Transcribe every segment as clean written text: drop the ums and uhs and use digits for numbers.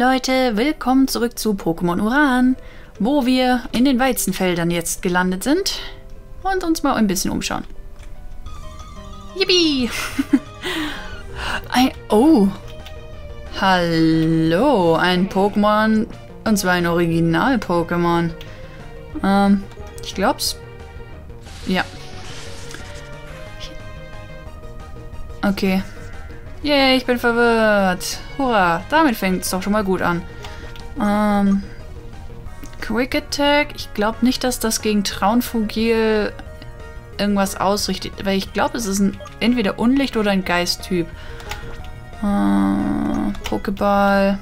Leute, willkommen zurück zu Pokémon Uran, wo wir in den Weizenfeldern jetzt gelandet sind und uns mal ein bisschen umschauen. Yippie! Oh! Hallo, ein Pokémon, und zwar ein Original-Pokémon. Ich glaub's. Ja. Okay. Yay, ich bin verwirrt. Hurra, damit fängt es doch schon mal gut an. Quick Attack. Ich glaube nicht, dass das gegen Traunfugil irgendwas ausrichtet. Weil ich glaube, es ist ein entweder Unlicht- oder ein Geist-Typ. Pokéball.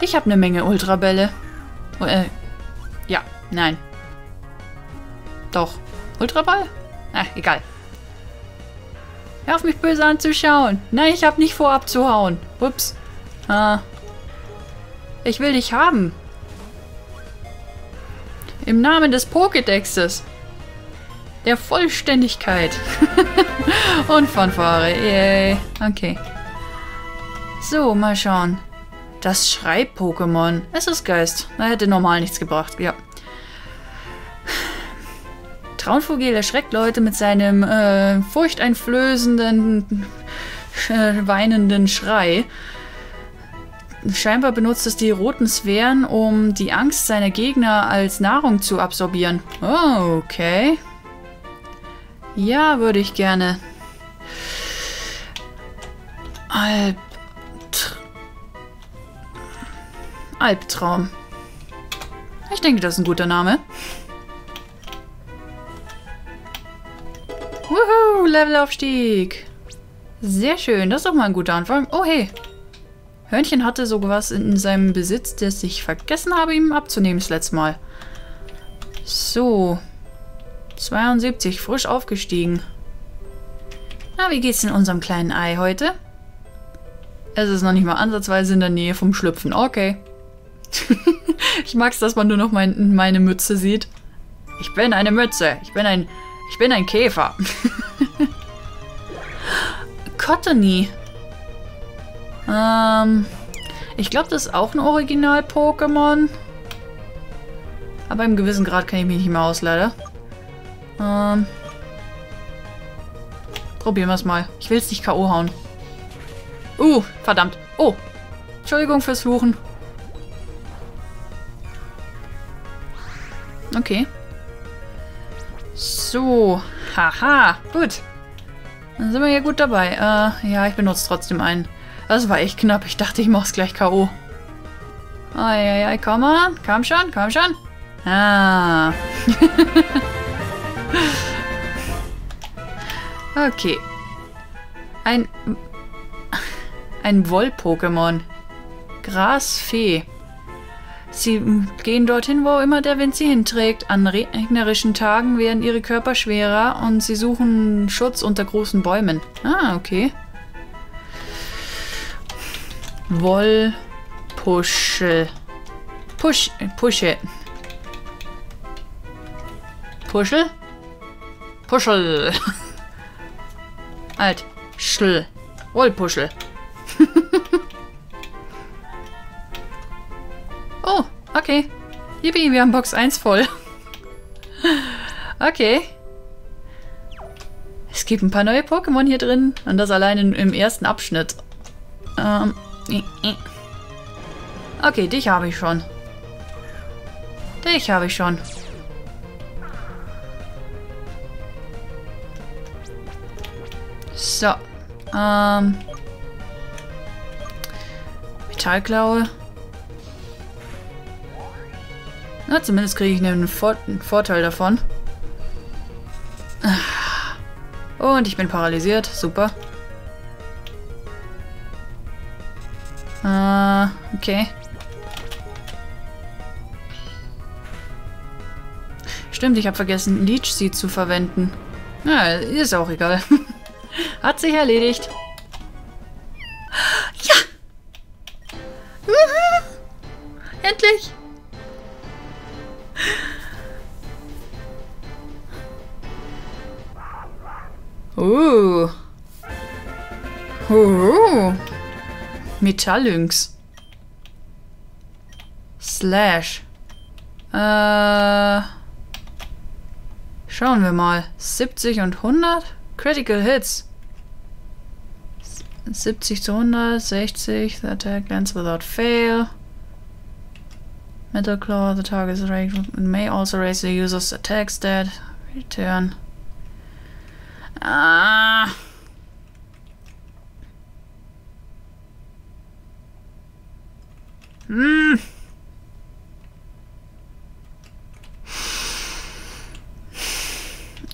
Ich habe eine Menge Ultrabälle. Ja, nein. Doch. Ultraball? Ach, egal. Hör auf mich böse anzuschauen. Nein, ich habe nicht vor, abzuhauen. Ups. Ich will dich haben. Im Namen des Pokédexes. Der Vollständigkeit. Und Fanfare. Yay. Okay. So, mal schauen. Das Schreib-Pokémon. Es ist Geist. Da hätte normal nichts gebracht. Ja. Traunfugil erschreckt Leute mit seinem furchteinflößenden, weinenden Schrei. Scheinbar benutzt es die roten Sphären, um die Angst seiner Gegner als Nahrung zu absorbieren. Oh, okay. Ja, würde ich gerne. Albtraum. Ich denke, das ist ein guter Name. Wuhu, Levelaufstieg. Sehr schön, das ist doch mal ein guter Anfang. Oh, hey. Hörnchen hatte sogar was in seinem Besitz, das ich vergessen habe, ihm abzunehmen das letzte Mal. So. 72, frisch aufgestiegen. Na, wie geht's in unserem kleinen Ei heute? Es ist noch nicht mal ansatzweise in der Nähe vom Schlüpfen. Okay. Ich mag's, dass man nur noch meine Mütze sieht. Ich bin eine Mütze. Ich bin ein Käfer. Cottonee. Ich glaube, das ist auch ein Original-Pokémon. Aber im gewissen Grad kann ich mich nicht mehr aus, leider. Probieren wir es mal. Ich will es nicht K.O. hauen. Verdammt. Oh. Entschuldigung fürs Fluchen. Okay. So, haha, gut. Dann sind wir ja gut dabei. Ja, ich benutze trotzdem einen. Das war echt knapp. Ich dachte, ich mach's gleich K.O. Eieiei, komm mal. Komm schon, komm schon. Ah. Okay. Ein Woll-Pokémon. Grasfee. Sie gehen dorthin, wo immer der Wind sie hinträgt. An regnerischen Tagen werden ihre Körper schwerer und sie suchen Schutz unter großen Bäumen. Ah, okay. Wollpuschel. Puschel. Alt. Schl. Wollpuschel. Oh, okay. Yippie, wir haben Box 1 voll. Okay. Es gibt ein paar neue Pokémon hier drin. Und das allein im ersten Abschnitt. Okay, dich habe ich schon. So. Metallklaue. Na, zumindest kriege ich einen Vorteil davon. Und ich bin paralysiert. Super. Okay. Stimmt, ich habe vergessen, Leech Seed zu verwenden. Na, ist auch egal. Hat sich erledigt. Ja! Endlich! Metal-Lynx. Slash. Schauen wir mal. 70 und 100? Critical Hits. 70 zu 100, 60. The attack ends without fail. Metal Claw, the target is raised. May also raise the user's attack stat. Return. Ah. Hm.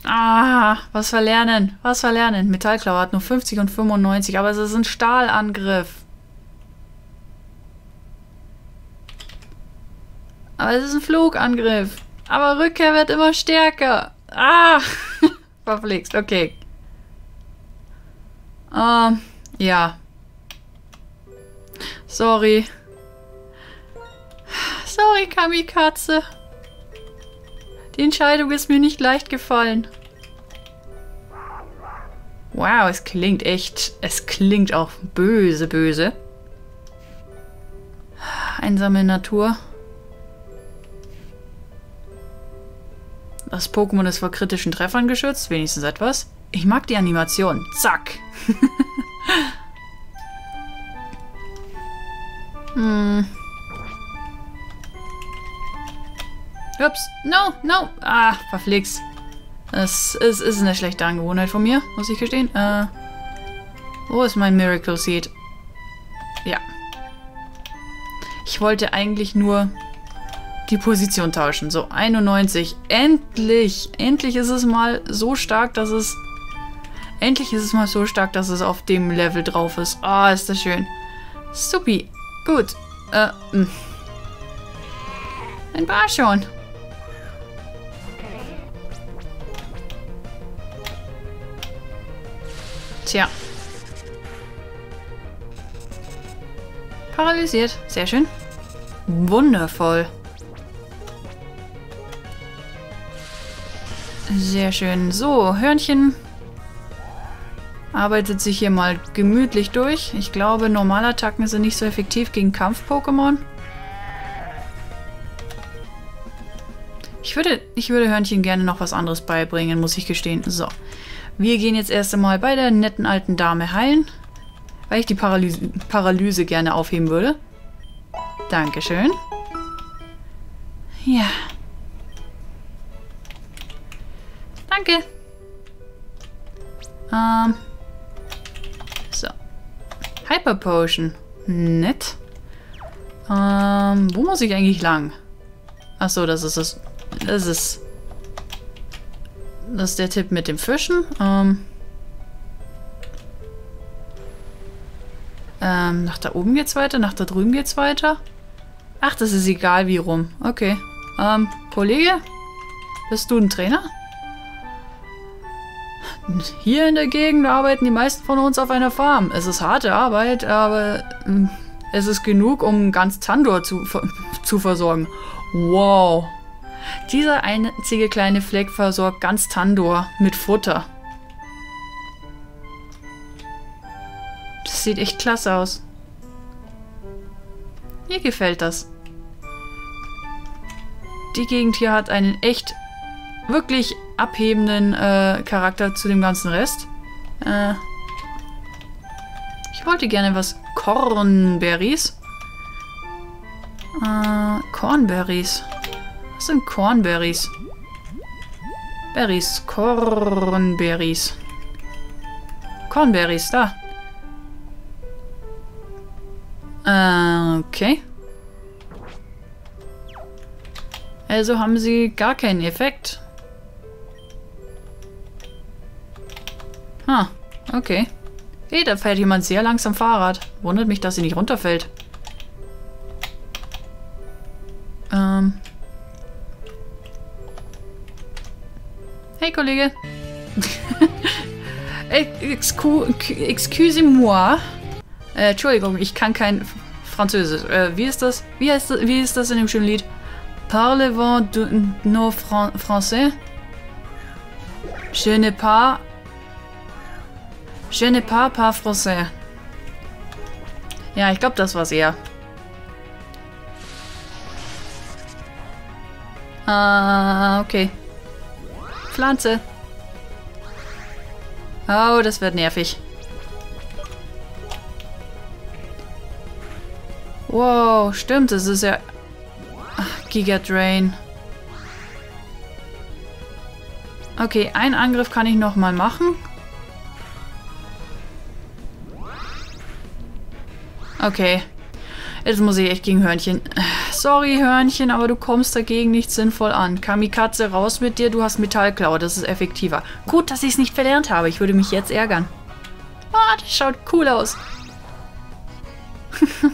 Ah, was verlernen? Was verlernen? Metallklaue hat nur 50 und 95, aber es ist ein Stahlangriff. Aber es ist ein Flugangriff. Aber Rückkehr wird immer stärker. Ah, verflixt, okay. Ja. Sorry. Sorry, Kamikaze. Die Entscheidung ist mir nicht leicht gefallen. Wow, es klingt echt. Es klingt auch böse, böse. Einsame Natur. Das Pokémon ist vor kritischen Treffern geschützt. Wenigstens etwas. Ich mag die Animation. Zack. Hm. Ups, no, no. Ah, verflixt. Es ist eine schlechte Angewohnheit von mir, muss ich gestehen. Wo ist mein Miracle Seed? Ja. Ich wollte eigentlich nur die Position tauschen. So, 91. Endlich! Endlich ist es mal so stark, dass es... Endlich ist es mal so stark, dass es auf dem Level drauf ist. Ah, ist das schön. Supi. Gut. Ein paar schon. Tja. Paralysiert. Sehr schön. Wundervoll. Sehr schön. So, Hörnchen arbeitet sich hier mal gemütlich durch. Ich glaube, Normalattacken sind nicht so effektiv gegen Kampf-Pokémon. Ich würde Hörnchen gerne noch was anderes beibringen, muss ich gestehen. So. Wir gehen jetzt erst einmal bei der netten alten Dame heilen, weil ich die Paralyse gerne aufheben würde. Dankeschön. Ja. Danke. So. Hyper Potion. Nett. Wo muss ich eigentlich lang? Achso, das ist es. Das ist der Tipp mit dem Fischen. Nach da oben geht's weiter, nach da drüben geht's weiter. Ach, das ist egal wie rum. Okay. Kollege? Bist du ein Trainer? Hier in der Gegend arbeiten die meisten von uns auf einer Farm. Es ist harte Arbeit, aber es ist genug, um ganz Tandor zu versorgen. Wow. Dieser einzige kleine Fleck versorgt ganz Tandor mit Futter. Das sieht echt klasse aus. Mir gefällt das. Die Gegend hier hat einen echt wirklich abhebenden Charakter zu dem ganzen Rest. Ich wollte gerne was Cornberries. Cornberries. Was sind Cornberries? Berries. Cornberries. Cornberries, da. Okay. Also haben sie gar keinen Effekt. Ah, okay. Hey, da fährt jemand sehr langsam Fahrrad. Wundert mich, dass sie nicht runterfällt. Hey, Kollege. Excusez-moi. Entschuldigung, ich kann kein Französisch. Wie ist das in dem schönen Lied? Parlez-vous nos français? Je ne parle pas français. Ja, ich glaube, das war's eher. Ah, okay. Pflanze. Oh, das wird nervig. Wow, stimmt, das ist ja... Ach, Gigadrain. Okay, einen Angriff kann ich nochmal machen. Okay. Jetzt muss ich echt gegen Hörnchen. Sorry, Hörnchen, aber du kommst dagegen nicht sinnvoll an. Kamikaze, raus mit dir, du hast Metallklaue, das ist effektiver. Gut, dass ich es nicht verlernt habe, ich würde mich jetzt ärgern. Ah, das schaut cool aus.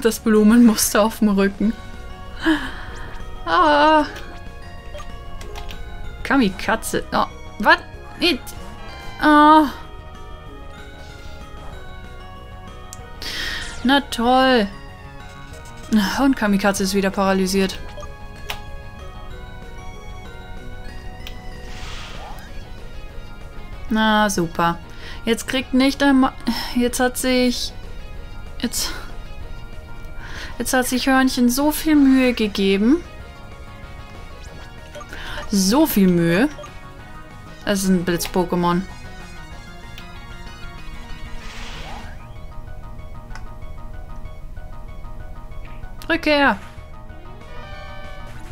Das Blumenmuster auf dem Rücken. Ah. Kamikaze. Oh, was? Ah. Na toll. Und Kamikaze ist wieder paralysiert. Na, super. Jetzt kriegt nicht einmal... Jetzt hat sich Hörnchen so viel Mühe gegeben. So viel Mühe. Das ist ein Blitz-Pokémon. Rückkehr!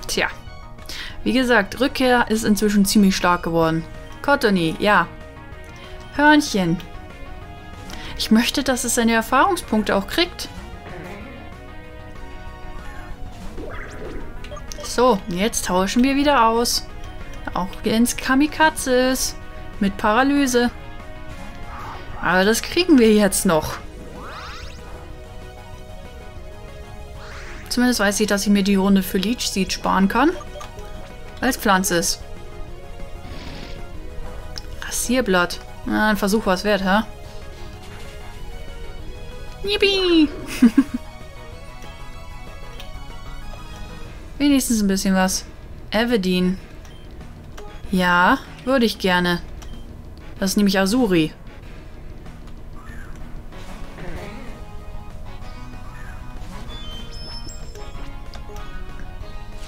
Tja. Wie gesagt, Rückkehr ist inzwischen ziemlich stark geworden. Cottonee, ja. Hörnchen. Ich möchte, dass es seine Erfahrungspunkte auch kriegt. So, jetzt tauschen wir wieder aus. Auch ins Kamikazes. Mit Paralyse. Aber das kriegen wir jetzt noch. Zumindest weiß ich, dass ich mir die Runde für Leech Seed sparen kann. Weil es Pflanze ist. Rasierblatt. Na, ein Versuch war es wert, hä? Yippie! Wenigstens ein bisschen was. Everdeen. Ja, würde ich gerne. Das ist nämlich Azuri.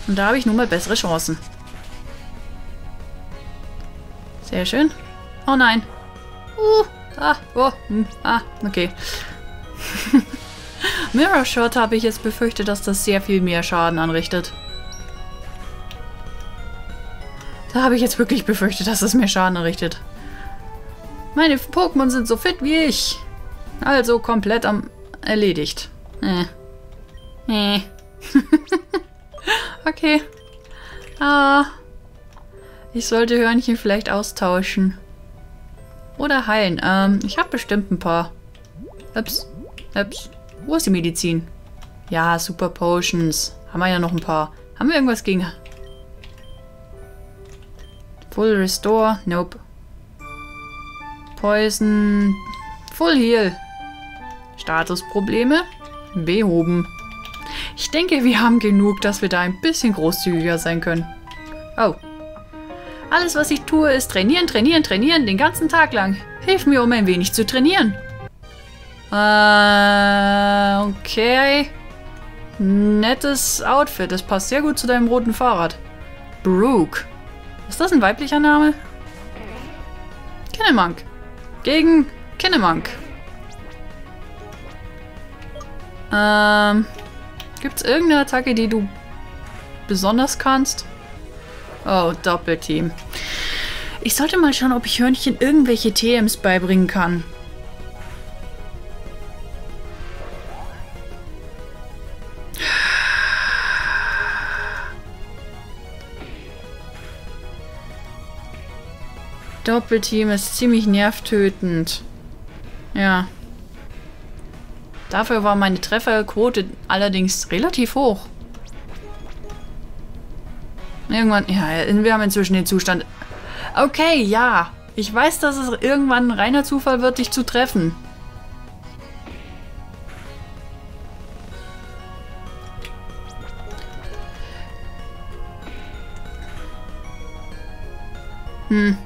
Und da habe ich nun mal bessere Chancen. Sehr schön. Oh nein. Okay. Mirror Shot habe ich jetzt befürchtet, dass das sehr viel mehr Schaden anrichtet. Da habe ich jetzt wirklich befürchtet, dass das mehr Schaden anrichtet. Meine Pokémon sind so fit wie ich. Also komplett am... erledigt. Okay. Ah. Ich sollte Hörnchen vielleicht austauschen. Oder heilen. Ich habe bestimmt ein paar. Ups. Wo ist die Medizin? Ja, Super Potions. Haben wir ja noch ein paar. Haben wir irgendwas gegen... Full Restore? Nope. Poison. Full Heal. Statusprobleme? Behoben. Ich denke, wir haben genug, dass wir da ein bisschen großzügiger sein können. Oh. Alles, was ich tue, ist trainieren, trainieren, trainieren, den ganzen Tag lang. Hilf mir, um ein wenig zu trainieren. Okay. Nettes Outfit. Das passt sehr gut zu deinem roten Fahrrad. Brooke. Ist das ein weiblicher Name? Kinnemank. Gegen Kinnemank. Gibt es irgendeine Attacke, die du besonders kannst? Oh, Doppelteam. Ich sollte mal schauen, ob ich Hörnchen irgendwelche TMs beibringen kann. Doppelteam ist ziemlich nervtötend. Ja. Dafür war meine Trefferquote allerdings relativ hoch. Irgendwann... Ja, wir haben inzwischen den Zustand... Okay, ja. Ich weiß, dass es irgendwann ein reiner Zufall wird, dich zu treffen. Hm.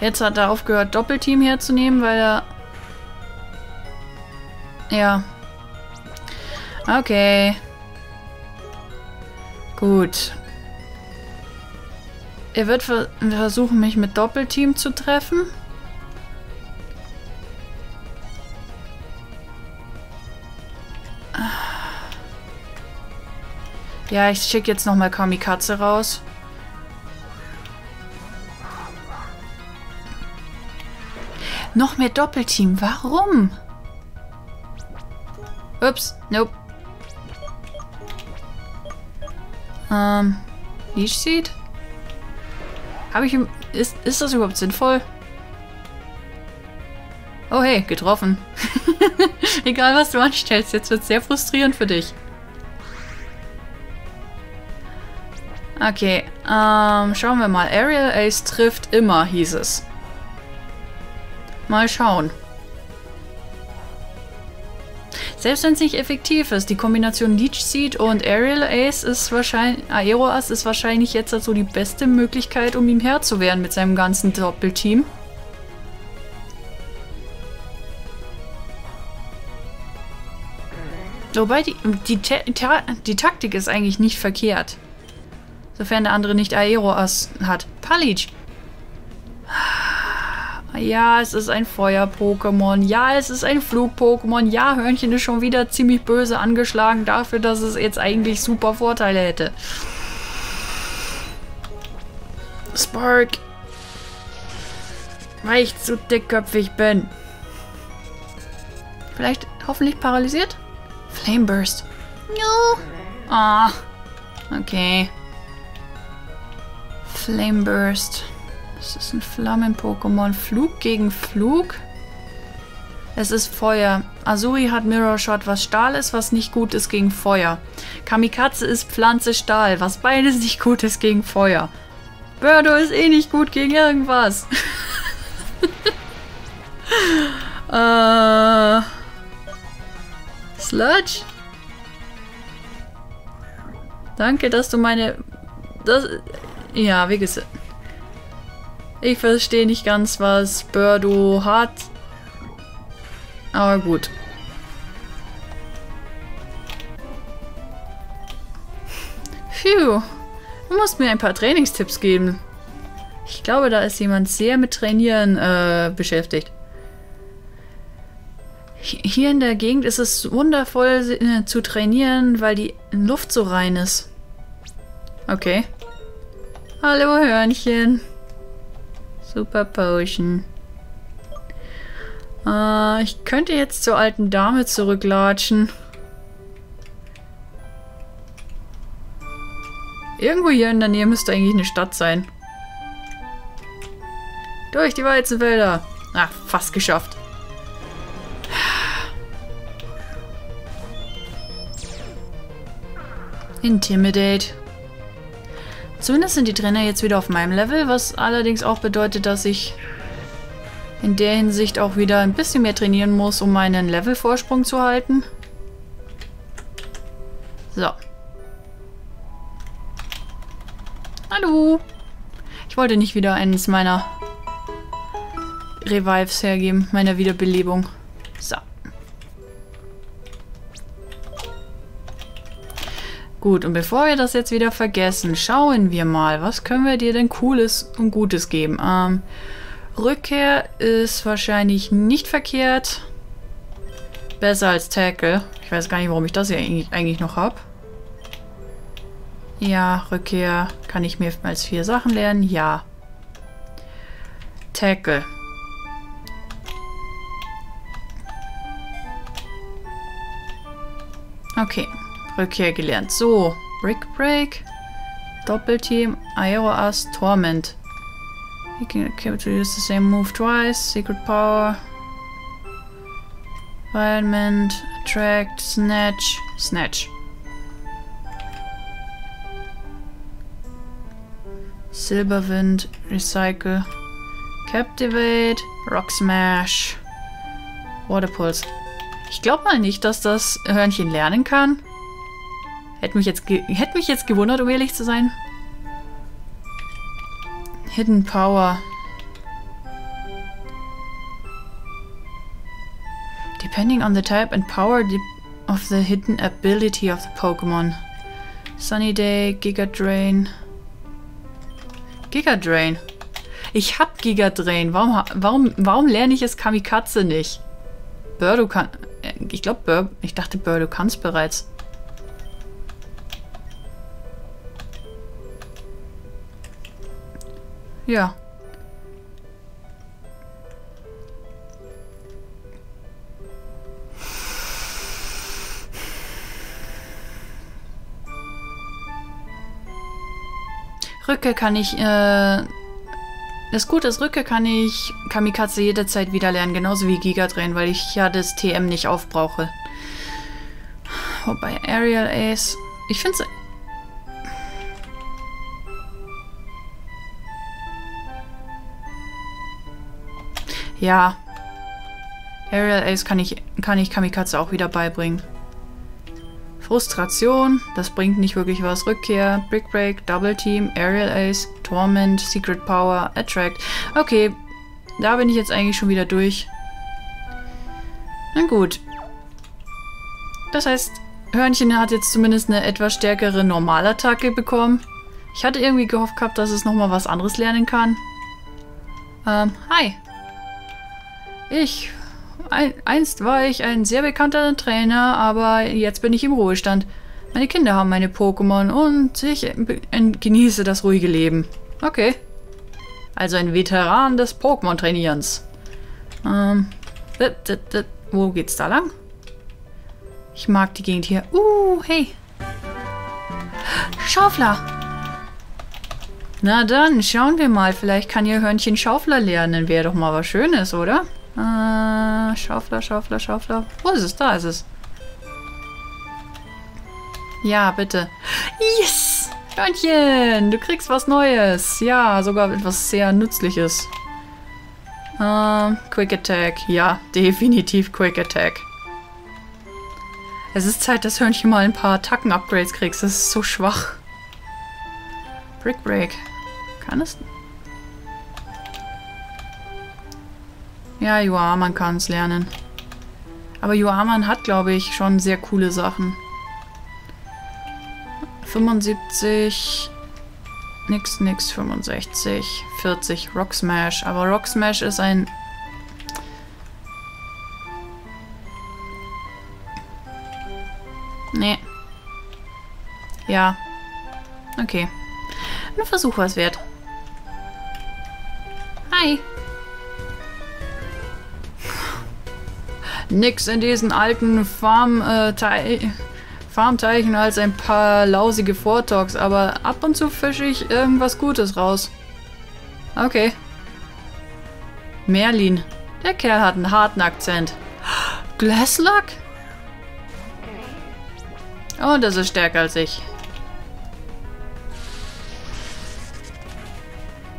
Jetzt hat er aufgehört, Doppelteam herzunehmen, weil er... Ja. Okay. Gut. Er wird versuchen, mich mit Doppelteam zu treffen. Ja, ich schicke jetzt nochmal Kamikaze raus. Noch mehr Doppelteam. Warum? Ups. Nope. Leech Seed? Habe ich... Ist das überhaupt sinnvoll? Oh hey, getroffen. Egal, was du anstellst, jetzt wird es sehr frustrierend für dich. Okay, schauen wir mal. Aerial Ace trifft immer, hieß es. Mal schauen. Selbst wenn es nicht effektiv ist, die Kombination Leech Seed und Aerial Ace ist wahrscheinlich, Aeroas ist wahrscheinlich jetzt so also die beste Möglichkeit, um ihm Herr zu werden mit seinem ganzen Doppelteam. Wobei die Taktik ist eigentlich nicht verkehrt. Sofern der andere nicht Aeroas hat. Palich! Ja, es ist ein Feuer-Pokémon. Ja, es ist ein Flug-Pokémon. Ja, Hörnchen ist schon wieder ziemlich böse angeschlagen dafür, dass es jetzt eigentlich super Vorteile hätte. Spark! Weil ich zu dickköpfig bin. Vielleicht hoffentlich paralysiert? Flame Burst. No. Ah. Okay. Flame Burst. Das ist ein Flammen-Pokémon. Flug gegen Flug. Es ist Feuer. Azuri hat Mirror Shot, was Stahl ist, was nicht gut ist gegen Feuer. Kamikaze ist Pflanze Stahl, was beides nicht gut ist gegen Feuer. Birdo ist eh nicht gut gegen irgendwas. Sludge? Danke, dass du meine... Das... Ja, wie gesagt... Ich verstehe nicht ganz, was Birdo hat. Aber gut. Phew. Du musst mir ein paar Trainingstipps geben. Ich glaube, da ist jemand sehr mit Trainieren beschäftigt. Hier in der Gegend ist es wundervoll zu trainieren, weil die Luft so rein ist. Okay. Hallo Hörnchen. Super Potion. Ich könnte jetzt zur alten Dame zurücklatschen. Irgendwo hier in der Nähe müsste eigentlich eine Stadt sein. Durch die Weizenfelder. Ach, fast geschafft. Intimidate. Zumindest sind die Trainer jetzt wieder auf meinem Level, was allerdings auch bedeutet, dass ich in der Hinsicht auch wieder ein bisschen mehr trainieren muss, um meinen Levelvorsprung zu halten. So. Hallo! Ich wollte nicht wieder eines meiner Revives hergeben, meiner Wiederbelebung. So. Gut, und bevor wir das jetzt wieder vergessen, schauen wir mal, was können wir dir denn Cooles und Gutes geben? Rückkehr ist wahrscheinlich nicht verkehrt. Besser als Tackle. Ich weiß gar nicht, warum ich das hier eigentlich noch habe. Ja, Rückkehr kann ich mehr als 4 Sachen lernen. Ja. Tackle. Okay. Rückkehr gelernt. So, Brick Break, Doppelteam, Aeroas, Torment. You can use the same move twice, Secret Power, Environment, Attract, Snatch, Snatch. Silberwind, Recycle, Captivate, Rock Smash, Water Pulse. Ich glaube mal nicht, dass das Hörnchen lernen kann. Hätte mich jetzt gewundert, um ehrlich zu sein. Hidden Power. Depending on the type and power of the hidden ability of the Pokémon. Sunny Day, Giga Drain. Gigadrain. Ich hab Gigadrain. Warum lerne ich es Kamikaze nicht? Birdo kann... Ich glaube, ich dachte, Birdo kann es bereits. Ja. Rücke kann ich... Das Gute ist, Rücke kann ich Kamikaze jederzeit wieder lernen, genauso wie Gigadrain, weil ich ja das TM nicht aufbrauche. Wobei Aerial Ace... Ich finde es... Ja. Aerial Ace kann ich Kamikaze auch wieder beibringen. Frustration, das bringt nicht wirklich was. Rückkehr, Brick Break, Double Team, Aerial Ace, Torment, Secret Power, Attract. Okay, da bin ich jetzt eigentlich schon wieder durch. Na gut. Das heißt, Hörnchen hat jetzt zumindest eine etwas stärkere Normalattacke bekommen. Ich hatte irgendwie gehofft gehabt, dass es nochmal was anderes lernen kann. Hi. Einst war ich ein sehr bekannter Trainer, aber jetzt bin ich im Ruhestand. Meine Kinder haben meine Pokémon und ich genieße das ruhige Leben. Okay. Also ein Veteran des Pokémon-Trainierens. Wo geht's da lang? Ich mag die Gegend hier. Hey. Schaufler. Na dann, schauen wir mal. Vielleicht kann ihr Hörnchen Schaufler lernen. Wäre doch mal was Schönes, oder? Schaufler. Wo ist es? Da ist es. Ja, bitte. Yes! Hörnchen! Du kriegst was Neues. Ja, sogar etwas sehr Nützliches. Quick Attack. Ja, definitiv Quick Attack. Es ist Zeit, dass Hörnchen mal ein paar Attacken-Upgrades kriegst. Das ist so schwach. Brick Break. Kann es... Ja, Yuaman kann es lernen. Aber Yuaman hat, glaube ich, schon sehr coole Sachen. 75. Nix, 65. 40. Rock Smash. Aber Rock Smash ist ein... Nee. Ja. Okay. Ein Versuch war's wert. Hi. Nix in diesen alten Farmteichen als ein paar lausige Vortox, aber ab und zu fische ich irgendwas Gutes raus. Okay. Merlin. Der Kerl hat einen harten Akzent. Glasluck? Oh, das ist stärker als ich.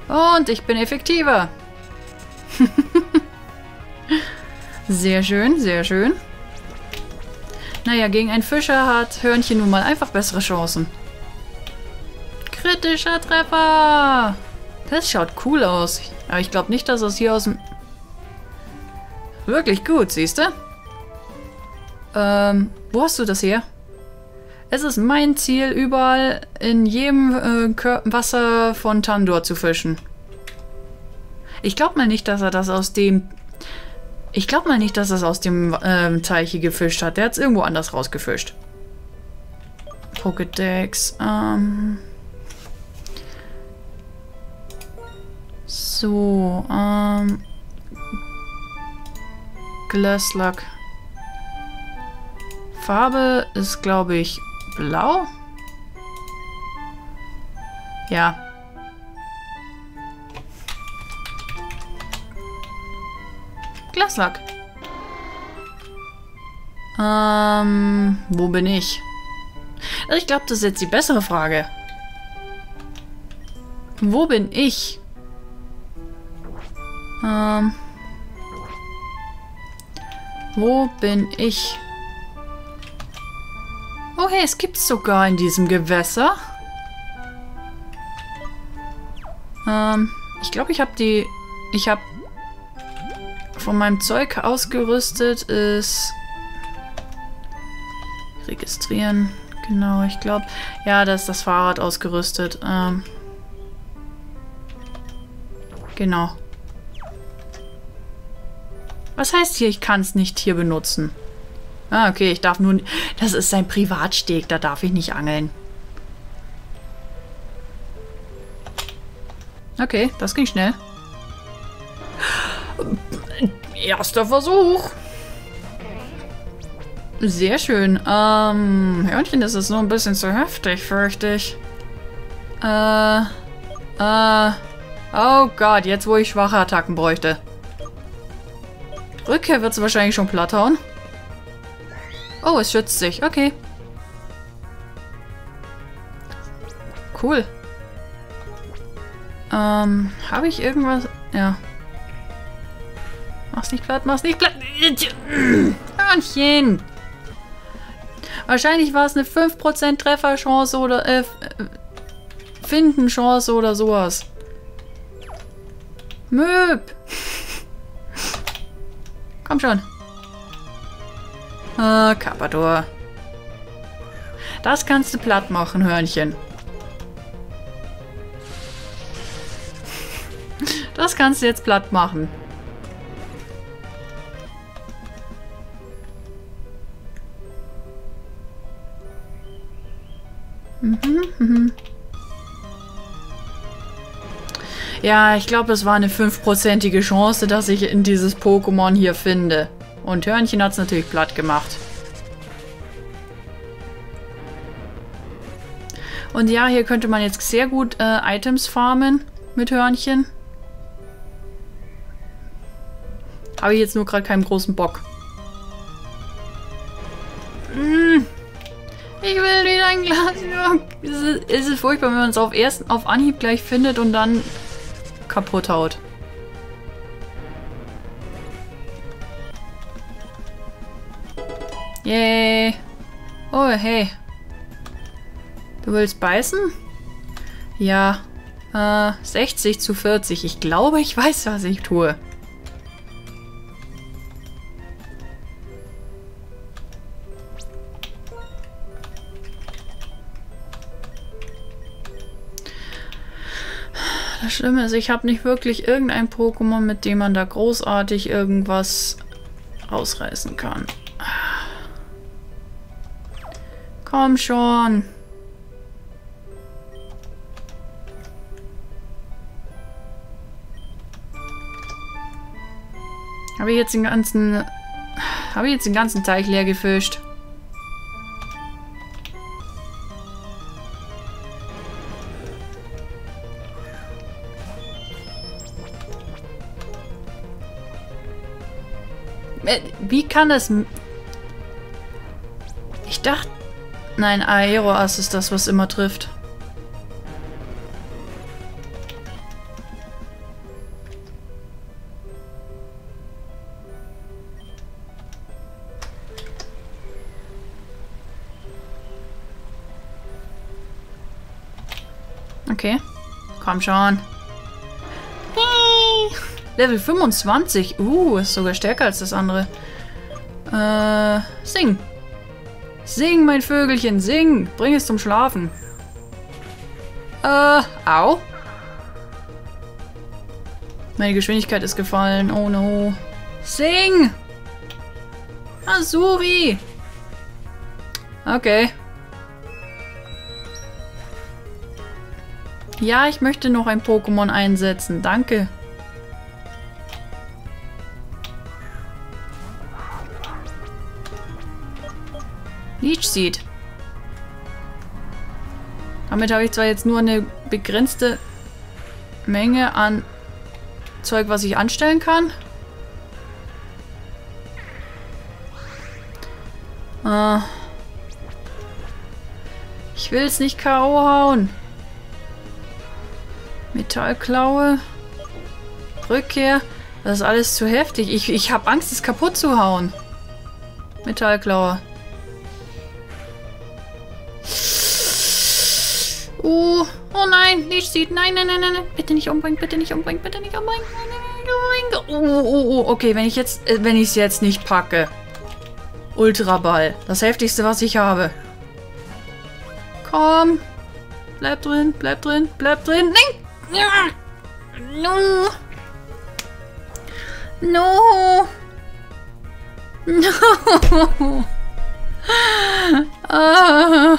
Und ich bin effektiver. Sehr schön, sehr schön. Naja, gegen einen Fischer hat Hörnchen nun mal einfach bessere Chancen. Kritischer Treffer! Das schaut cool aus. Aber ich glaube nicht, dass das hier aus dem... Wirklich gut, siehst du? Wo hast du das her? Es ist mein Ziel, überall in jedem Wasser von Tandor zu fischen. Ich glaube mal nicht, dass er das aus dem... Ich glaube mal nicht, dass er es aus dem Teich hier gefischt hat. Der hat es irgendwo anders rausgefischt. Pokédex. So. Glasluck. Farbe ist, glaube ich, blau. Ja. Glasluck. Wo bin ich? Ich glaube, das ist jetzt die bessere Frage. Wo bin ich? Wo bin ich? Oh hey, es gibt's sogar in diesem Gewässer. Ich glaube, ich habe von meinem Zeug ausgerüstet ist... Registrieren. Genau, ich glaube... Ja, da ist das Fahrrad ausgerüstet. Genau. Was heißt hier, ich kann es nicht hier benutzen? Ah, okay, ich darf nur... Das ist sein Privatsteg, da darf ich nicht angeln. Okay, das ging schnell. Erster Versuch. Sehr schön. Hörnchen ist es nur ein bisschen zu heftig, fürchte ich. Oh Gott, jetzt wo ich schwache Attacken bräuchte. Rückkehr wird es wahrscheinlich schon platt hauen. Oh, es schützt sich. Okay. Cool. Habe ich irgendwas? Ja. Mach's nicht platt, mach's nicht platt. Hörnchen! Wahrscheinlich war es eine 5% Trefferchance oder Findenchance oder sowas. Möb! Komm schon. Kapador. Das kannst du platt machen, Hörnchen. Das kannst du jetzt platt machen. Ja, ich glaube, es war eine 5%ige Chance, dass ich in dieses Pokémon hier finde. Und Hörnchen hat es natürlich platt gemacht. Und ja, hier könnte man jetzt sehr gut Items farmen mit Hörnchen. Habe ich jetzt nur gerade keinen großen Bock. Ich will wieder ein Glasluck. Es ist furchtbar, wenn man es auf Anhieb gleich findet und dann kaputt haut. Yay. Oh, hey. Du willst beißen? Ja. 60:40. Ich glaube, ich weiß, was ich tue. Das Schlimme ist, ich habe nicht wirklich irgendein Pokémon, mit dem man da großartig irgendwas ausreißen kann. Komm schon. Habe ich jetzt den ganzen Teich leer gefischt? Wie kann das... Ich dachte... Nein, Aeroas ist das, was immer trifft. Okay. Komm schon. Level 25. Ist sogar stärker als das andere. Sing. Sing, mein Vögelchen, sing. Bring es zum Schlafen. Au. Meine Geschwindigkeit ist gefallen. Oh no. Sing. Azuri. Okay. Ja, ich möchte noch ein Pokémon einsetzen. Danke. Sieht. Damit habe ich zwar jetzt nur eine begrenzte Menge an Zeug, was ich anstellen kann. Ich will es nicht K.O. hauen. Metallklaue. Rückkehr. Das ist alles zu heftig. Ich habe Angst, es kaputt zu hauen. Metallklaue. Oh nein, Lichtzieht. Nein. Bitte nicht umbringen, bitte nicht umbringen, bitte nicht umbringen. Oh, okay, wenn ich es jetzt nicht packe. Ultraball. Das heftigste, was ich habe. Komm. Bleib drin, bleib drin, bleib drin. Nein! No. No. No. Oh.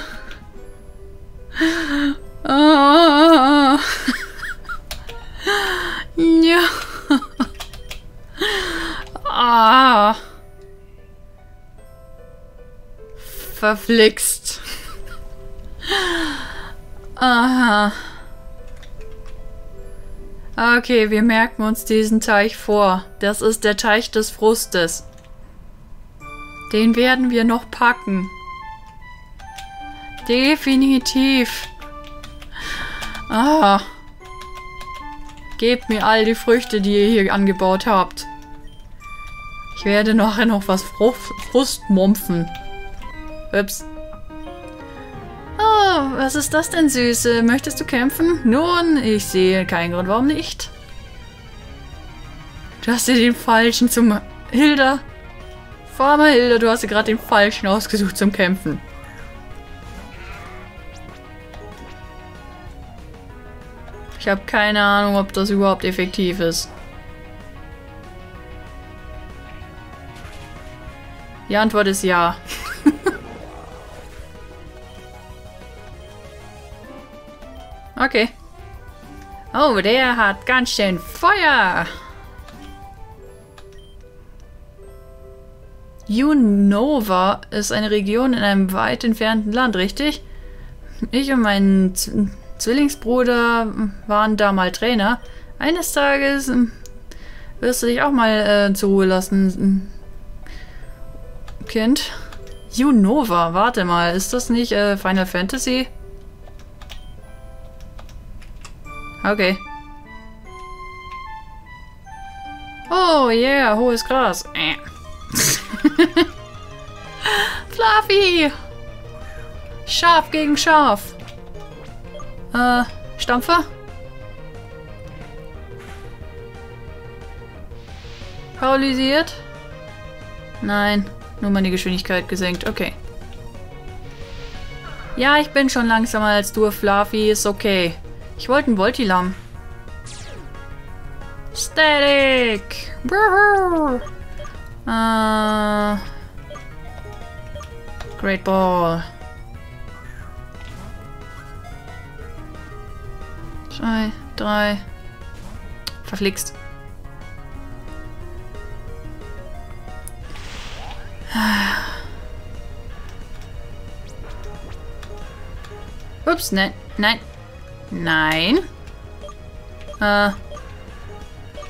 Oh. No. Ah. Verflixt. Aha. Okay, wir merken uns diesen Teich vor. Das ist der Teich des Frustes. Den werden wir noch packen. Definitiv. Ah. Gebt mir all die Früchte, die ihr hier angebaut habt. Ich werde nachher noch was Frustmumpfen. Ups. Oh, was ist das denn, Süße? Möchtest du kämpfen? Nun, ich sehe keinen Grund, warum nicht. Du hast dir den Falschen zum... Hilda. Farmer Hilda, du hast dir gerade den Falschen ausgesucht zum Kämpfen. Ich habe keine Ahnung, ob das überhaupt effektiv ist. Die Antwort ist ja. Okay. Oh, der hat ganz schön Feuer. Junova ist eine Region in einem weit entfernten Land, richtig? Ich und mein Zwillingsbruder waren da mal Trainer. Eines Tages wirst du dich auch mal zur Ruhe lassen, Kind. Junova, warte mal, ist das nicht Final Fantasy? Okay. Oh yeah, hohes Gras. Fluffy! Schaf gegen Schaf. Stampfer? Paralysiert? Nein, nur meine Geschwindigkeit gesenkt. Okay. Ja, ich bin schon langsamer als du, Fluffy. Ist okay. Ich wollte einen Voltilam. Static! Woohoo! Great Ball. Drei. Verflixt. Ups, nein, nein. Nein.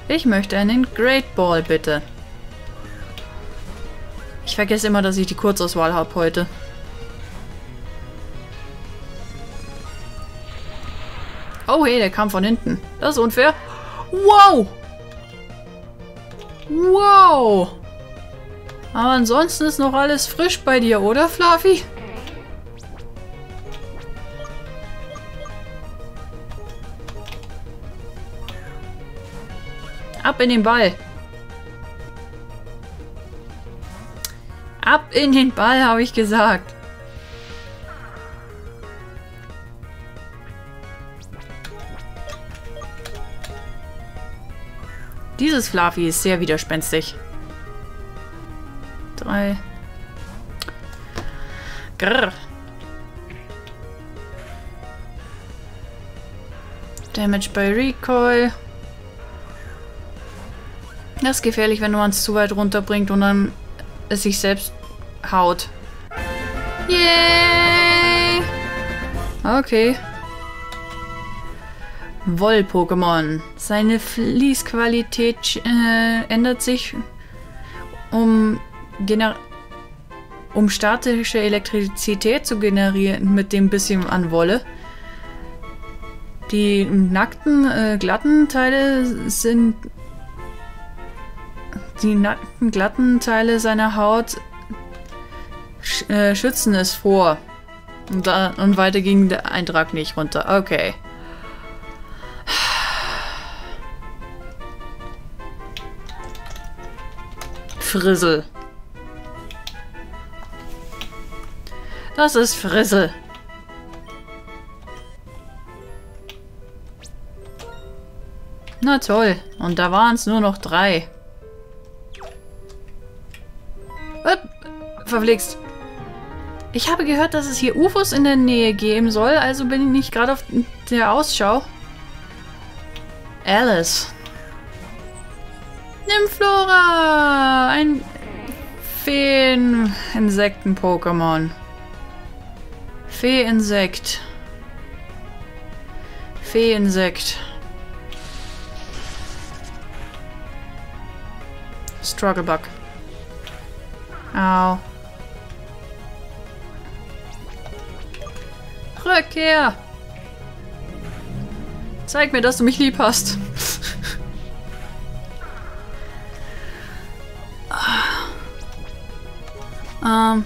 Ich möchte einen Great Ball, bitte. Ich vergesse immer, dass ich die Kurzauswahl habe heute. Oh hey, der kam von hinten. Das ist unfair. Wow! Wow! Aber ansonsten ist noch alles frisch bei dir, oder, Fluffy? Ab in den Ball. Ab in den Ball, habe ich gesagt. Dieses Fluffy ist sehr widerspenstig. Drei. Grrr. Damage by Recoil. Das ist gefährlich, wenn man es zu weit runterbringt und dann es sich selbst haut. Yay! Okay. Woll-Pokémon. Seine Fließqualität ändert sich, um statische Elektrizität zu generieren mit dem bisschen an Wolle. Die nackten, glatten Teile sind... Die nackten, glatten Teile seiner Haut schützen es vor. Und weiter ging der Eintrag nicht runter. Okay. Frizzle. Das ist Frizzle. Na toll. Und da waren es nur noch 3. Verflixt. Ich habe gehört, dass es hier UFOs in der Nähe geben soll, also bin ich nicht gerade auf der Ausschau. Alice. Nimm Flora! Ein Feen-Insekten-Pokémon. Fee-Insekt. Fee-Insekt. Strugglebug. Au. Rückkehr! Zeig mir, dass du mich lieb hast.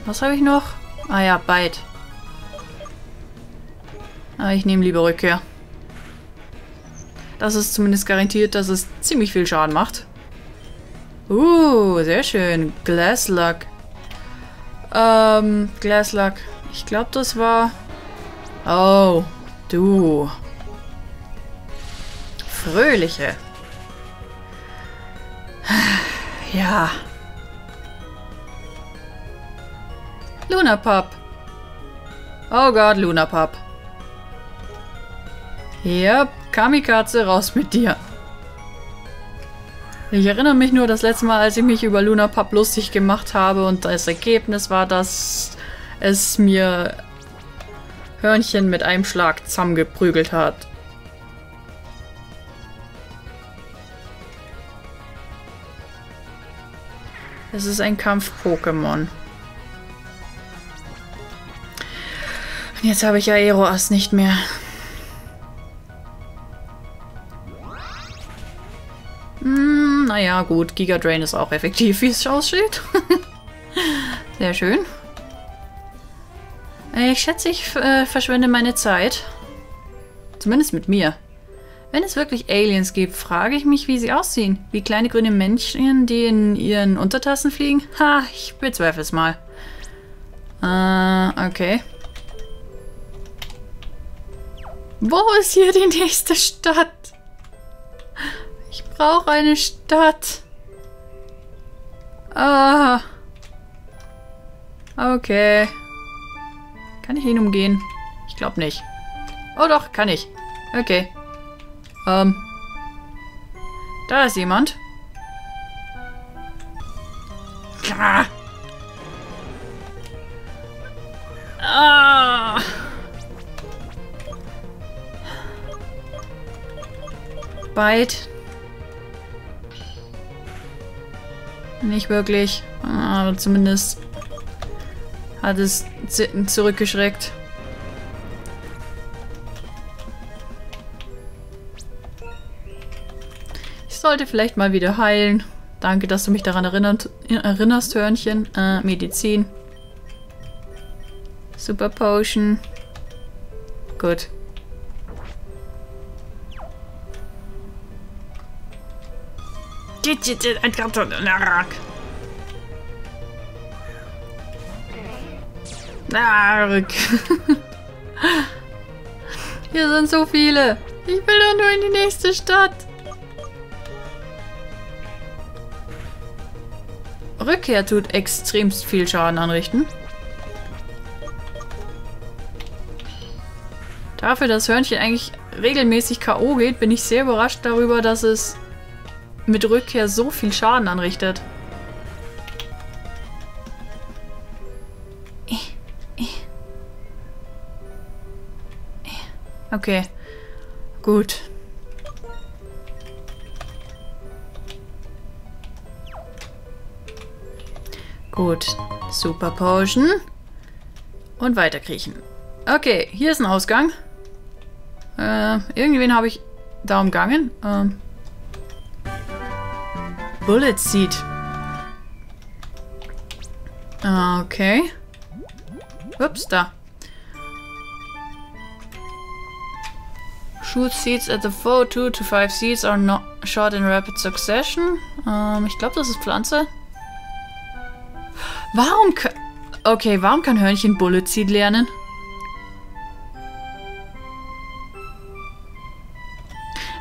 Was habe ich noch? Ah ja, Bite. Aber ich nehme lieber Rückkehr. Das ist zumindest garantiert, dass es ziemlich viel Schaden macht. Sehr schön. Glasluck. Glasluck. Ich glaube, das war... Oh, du. Fröhliche. Ja. Lunapop. Oh Gott, Lunapop. Yep, Kamikaze, raus mit dir. Ich erinnere mich nur das letzte Mal, als ich mich über Lunapop lustig gemacht habe und das Ergebnis war, dass es mir Hörnchen mit einem Schlag zusammengeprügelt hat. Es ist ein Kampf-Pokémon. Und jetzt habe ich ja Aeroas nicht mehr. Naja, gut. Giga Drain ist auch effektiv, wie es aussieht. Sehr schön. Ich schätze, ich verschwende meine Zeit. Zumindest mit mir. Wenn es wirklich Aliens gibt, frage ich mich, wie sie aussehen. Wie kleine grüne Männchen, die in ihren Untertassen fliegen? Ha, ich bezweifle es mal. Okay. Wo ist hier die nächste Stadt? Ich brauche eine Stadt. Ah. Okay. Kann ich ihn umgehen? Ich glaube nicht. Oh doch, kann ich. Okay. Da ist jemand. Ah. Bite. Nicht wirklich. Aber zumindest hat es zurückgeschreckt. Ich sollte vielleicht mal wieder heilen. Danke, dass du mich daran erinnerst, Hörnchen. Medizin. Super Potion. Gut. Ein Karton. Hier sind so viele. Ich will doch nur in die nächste Stadt. Rückkehr tut extremst viel Schaden anrichten. Dafür, dass Hörnchen eigentlich regelmäßig K.O. geht, bin ich sehr überrascht darüber, dass es mit Rückkehr so viel Schaden anrichtet. Okay, gut. Gut, Super Potion. Und weiterkriechen. Okay, hier ist ein Ausgang. Irgendwen habe ich da umgangen. Bullet Seed. Okay. Ups, da. Shoot seeds at the foe. 2 to 5 seeds are not shot in rapid succession. Ich glaube, das ist Pflanze. Warum kann Hörnchen Bullet Seed lernen?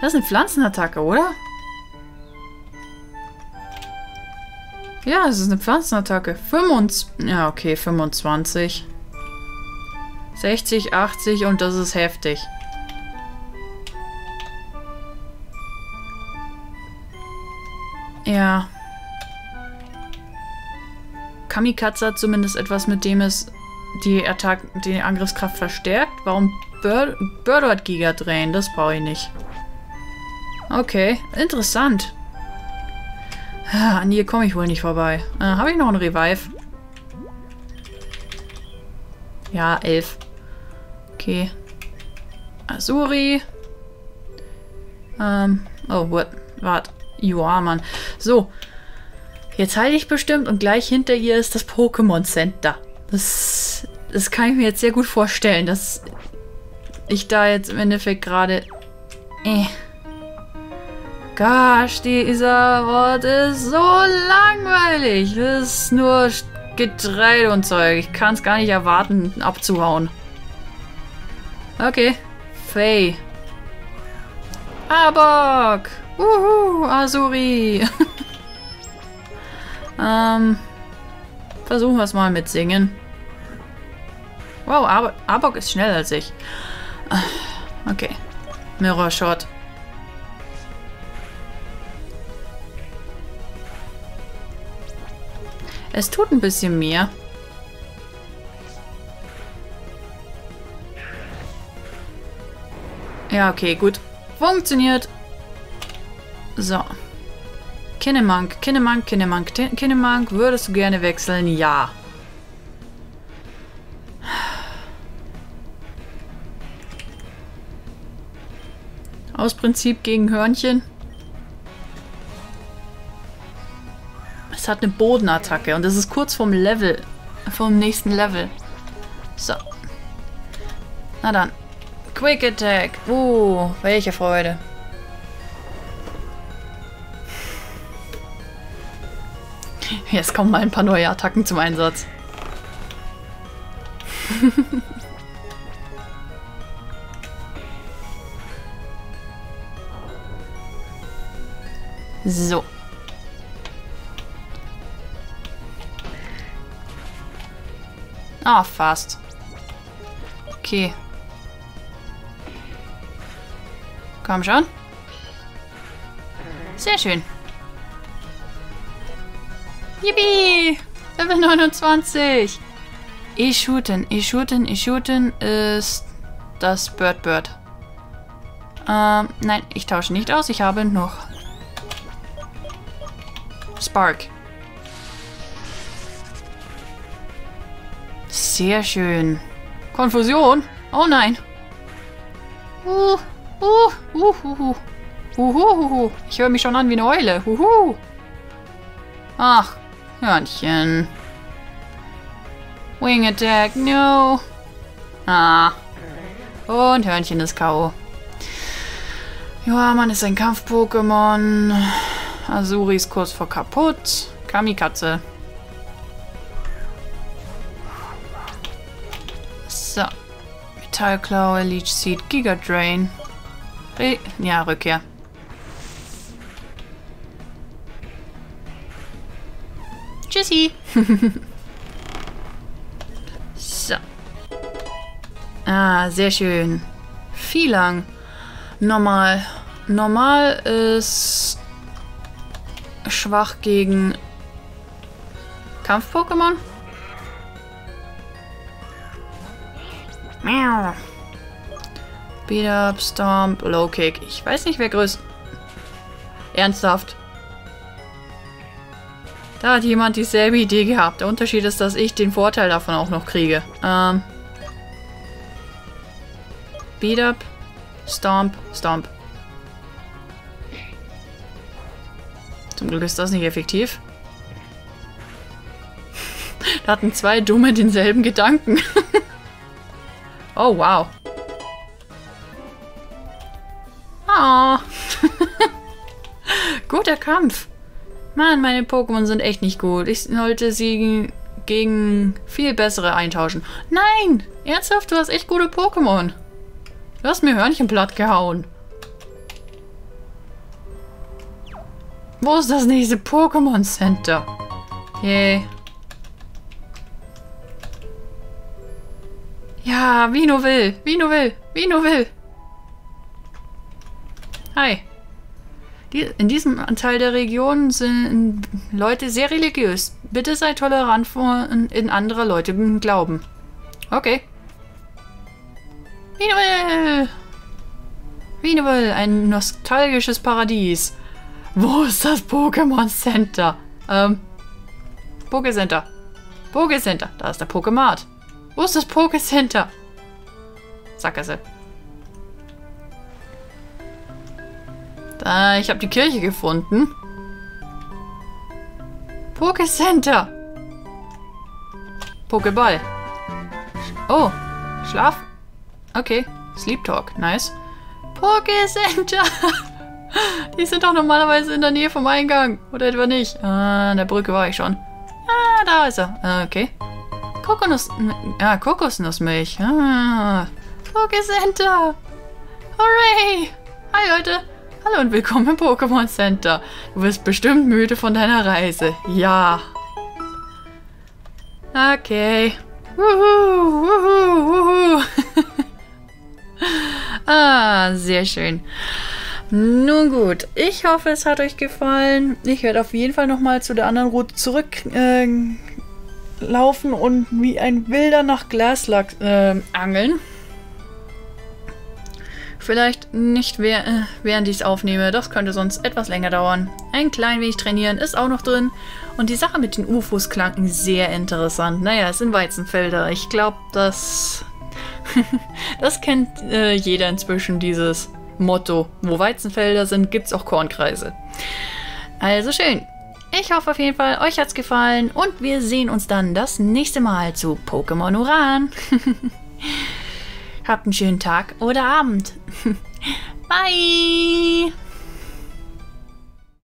Das ist eine Pflanzenattacke, oder? Ja, es ist eine Pflanzenattacke. 25. Ja, okay, 25. 60, 80 und das ist heftig. Ja. Kamikaze hat zumindest etwas, mit dem es die Angriffskraft verstärkt. Warum Birdo hat Gigadrähen? Das brauche ich nicht. Okay, interessant. An hier komme ich wohl nicht vorbei. Habe ich noch einen Revive? Ja, 11. Okay. Azuri. Oh, what? Warte. Joa, Mann. So. Jetzt heile ich bestimmt und gleich hinter ihr ist das Pokémon Center. Das kann ich mir jetzt sehr gut vorstellen, dass ich da jetzt im Endeffekt gerade... Gosh, dieser Ort ist so langweilig. Das ist nur Getreide und Zeug. Ich kann es gar nicht erwarten, abzuhauen. Okay. Faye. Abok. Uhu, Azuri. Versuchen wir es mal mit Singen. Wow, Abok ist schneller als ich. Okay. Mirror Shot. Es tut ein bisschen mehr. Ja, okay, gut. Funktioniert. So. Kinnemank, Kinnemank, Kinnemank, Kinnemank. Würdest du gerne wechseln? Ja. Aus Prinzip gegen Hörnchen. Es hat eine Bodenattacke und es ist kurz vorm Level. Vom nächsten Level. So. Na dann. Quick Attack. Welche Freude. Jetzt kommen mal ein paar neue Attacken zum Einsatz. So. Ah, fast. Okay. Komm schon. Sehr schön. Yippie! Level 29! Ich shooten ist das Bird. Nein, ich tausche nicht aus. Ich habe noch Spark. Sehr schön. Konfusion? Oh nein. Ich höre mich schon an wie eine Eule. Ach, Hörnchen. Wing Attack, no. Und Hörnchen ist K.O. Joa, man ist ein Kampf-Pokémon. Azuri ist kurz vor kaputt. Kamikaze. So. Metallklaue, Leech Seed, Gigadrain. Rückkehr. Tschüssi. So. Ah, sehr schön. Viel lang. Normal. Normal ist schwach gegen Kampf-Pokémon. Miau. Beat up, Stomp, Low Kick. Ich weiß nicht, wer größt. Ernsthaft. Da hat jemand dieselbe Idee gehabt. Der Unterschied ist, dass ich den Vorteil davon auch noch kriege. Beat up, Stomp, Stomp. Zum Glück ist das nicht effektiv. Da hatten zwei Dumme denselben Gedanken. Oh, wow. Oh. Guter Kampf. Mann, meine Pokémon sind echt nicht gut. Ich sollte sie gegen viel bessere eintauschen. Nein! Ernsthaft, du hast echt gute Pokémon. Du hast mir Hörnchen platt gehauen. Wo ist das nächste Pokémon Center? Yay. Ja, Vino will. Vino will. Vino will. Hi. In diesem Teil der Region sind Leute sehr religiös. Bitte sei tolerant in andere Leute glauben. Okay. Wienerville! Wienerville, ein nostalgisches Paradies. Wo ist das Pokémon Center? Pokécenter. Pokécenter. Da ist der Pokémart. Wo ist das Pokécenter? Sackgasse. Ich habe die Kirche gefunden. Pokécenter. Pokéball. Oh, Schlaf. Okay, Sleep Talk. Nice. Pokécenter. Die sind doch normalerweise in der Nähe vom Eingang. Oder etwa nicht. Ah, an der Brücke war ich schon. Ah, da ist er. Okay. Kokosnussmilch. Ah, Pokécenter. Hooray. Hi, Leute. Hallo und willkommen im Pokémon Center. Du wirst bestimmt müde von deiner Reise. Ja. Okay. Wuhu, wuhu, wuhu. Ah, sehr schön. Nun gut. Ich hoffe, es hat euch gefallen. Ich werde auf jeden Fall nochmal zu der anderen Route zurücklaufen und wie ein Wilder nach Glasluck angeln. Vielleicht nicht während ich es aufnehme, das könnte sonst etwas länger dauern. Ein klein wenig trainieren ist auch noch drin. Und die Sache mit den UFOs klang sehr interessant. Naja, es sind Weizenfelder. Ich glaube, das kennt jeder inzwischen, dieses Motto. Wo Weizenfelder sind, gibt es auch Kornkreise. Also schön. Ich hoffe auf jeden Fall, euch hat es gefallen. Und wir sehen uns dann das nächste Mal zu Pokémon Uran. Habt einen schönen Tag oder Abend. Bye!